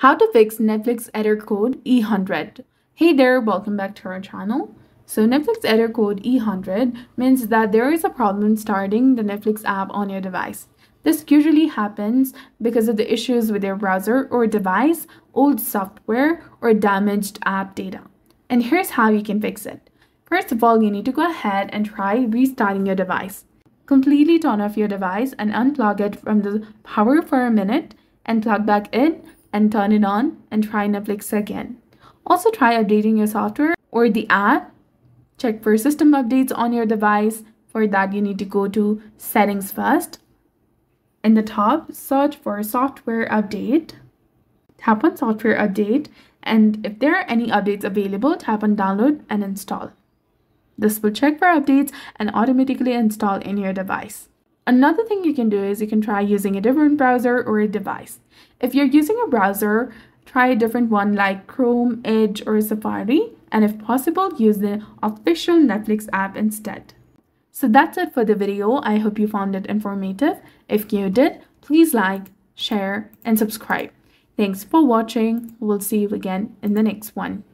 How to fix Netflix error code E100. Hey there, welcome back to our channel. So Netflix error code E100 means that there is a problem starting the Netflix app on your device. This usually happens because of the issues with your browser or device, old software, or damaged app data. And here's how you can fix it. First of all, you need to go ahead and try restarting your device. Completely turn off your device and unplug it from the power for a minute and plug back in and turn it on and try Netflix again. Also try updating your software or the app. Check for system updates on your device. For that, you need to go to settings first. In the top, search for software update. Tap on software update, and if there are any updates available, tap on download and install. This will check for updates and automatically install in your device. Another thing you can do is you can try using a different browser or a device. If you're using a browser, try a different one like Chrome, Edge, or Safari, and if possible, use the official Netflix app instead. So that's it for the video. I hope you found it informative. If you did, please like, share, and subscribe. Thanks for watching. We'll see you again in the next one.